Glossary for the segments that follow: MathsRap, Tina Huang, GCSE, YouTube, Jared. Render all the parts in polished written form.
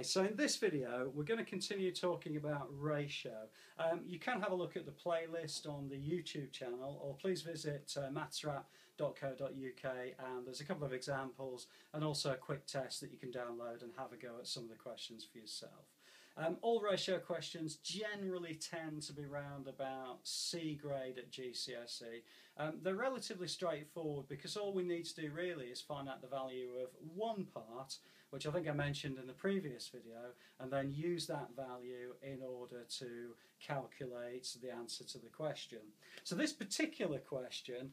Hi, so in this video we're going to continue talking about ratio. You can have a look at the playlist on the YouTube channel, or please visit MathsRap.co.uk, and there's a couple of examples and also a quick test that you can download and have a go at some of the questions for yourself. All ratio questions generally tend to be round about C grade at GCSE. They're relatively straightforward because all we need to do really is find out the value of one part, which I think I mentioned in the previous video, and then use that value in order to calculate the answer to the question. So this particular question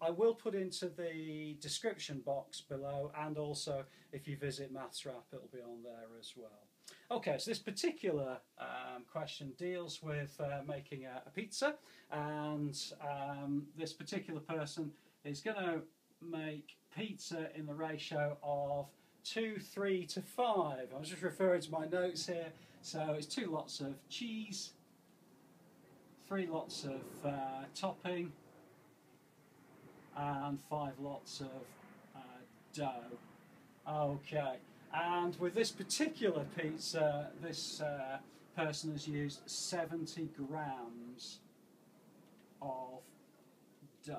I will put into the description box below, and also if you visit MathsRap it'll be on there as well. Okay, so this particular question deals with making a pizza, and this particular person is going to make pizza in the ratio of 2, 3 to 5. I was just referring to my notes here, so it's 2 lots of cheese, 3 lots of topping, and 5 lots of dough. Okay, and with this particular pizza, this person has used 70 grams of dough.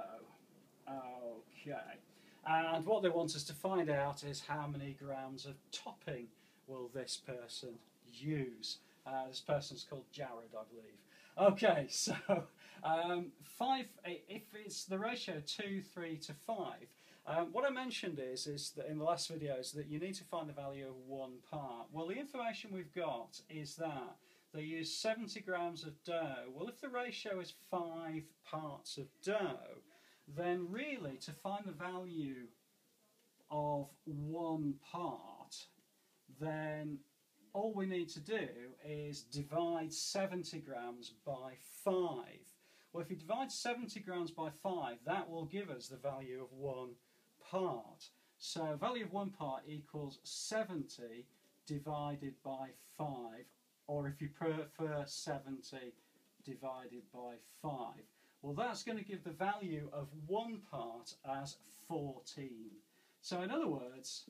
Okay, and what they want us to find out is how many grams of topping will this person use. This person's called Jared, I believe. Okay, so if it's the ratio 2, 3 to 5, what I mentioned is that in the last video is that you need to find the value of one part. Well, the information we've got is that they use 70 grams of dough. Well, if the ratio is 5 parts of dough, then really to find the value of one part, then all we need to do is divide 70 grams by 5. Well, if you divide 70 grams by 5, that will give us the value of one part. So value of one part equals 70 divided by 5, or if you prefer, 70 divided by 5. Well, that's going to give the value of one part as 14. So in other words,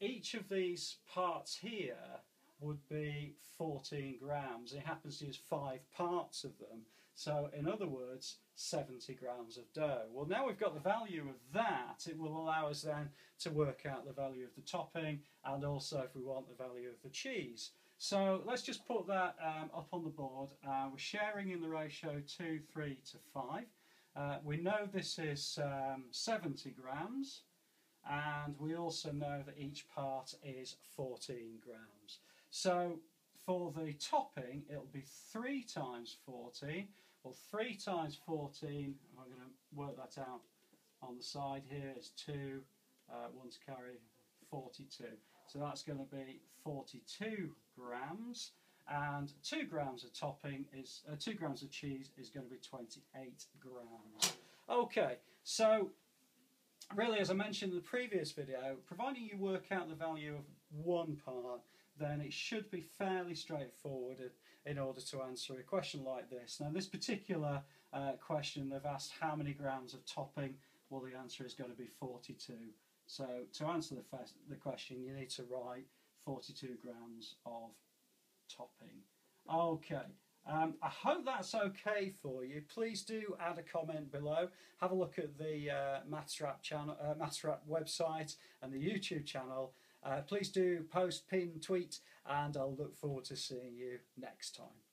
each of these parts here would be 14 grams. It happens to use 5 parts of them. So in other words, 70 grams of dough. Well, now we've got the value of that, it will allow us then to work out the value of the topping, and also if we want the value of the cheese. So let's just put that up on the board. We're sharing in the ratio 2, 3 to 5. We know this is 70 grams. And we also know that each part is 14 grams. So for the topping, it'll be 3 times 14. Well, 3 times 14, I'm going to work that out on the side here, is 2, 1 to carry, 42. So that's going to be 42 grams. And 2 grams of topping is 2 grams of cheese is going to be 28 grams. Okay, so really, as I mentioned in the previous video, providing you work out the value of one part, then it should be fairly straightforward in order to answer a question like this. Now, this particular question, they've asked how many grams of topping. Well, the answer is going to be 42. So to answer the question, you need to write 42 grams of topping. Okay. I hope that's okay for you. Please do add a comment below. Have a look at the MathsRap channel, MathsRap website, and the YouTube channel. Please do post, pin, tweet, and I'll look forward to seeing you next time.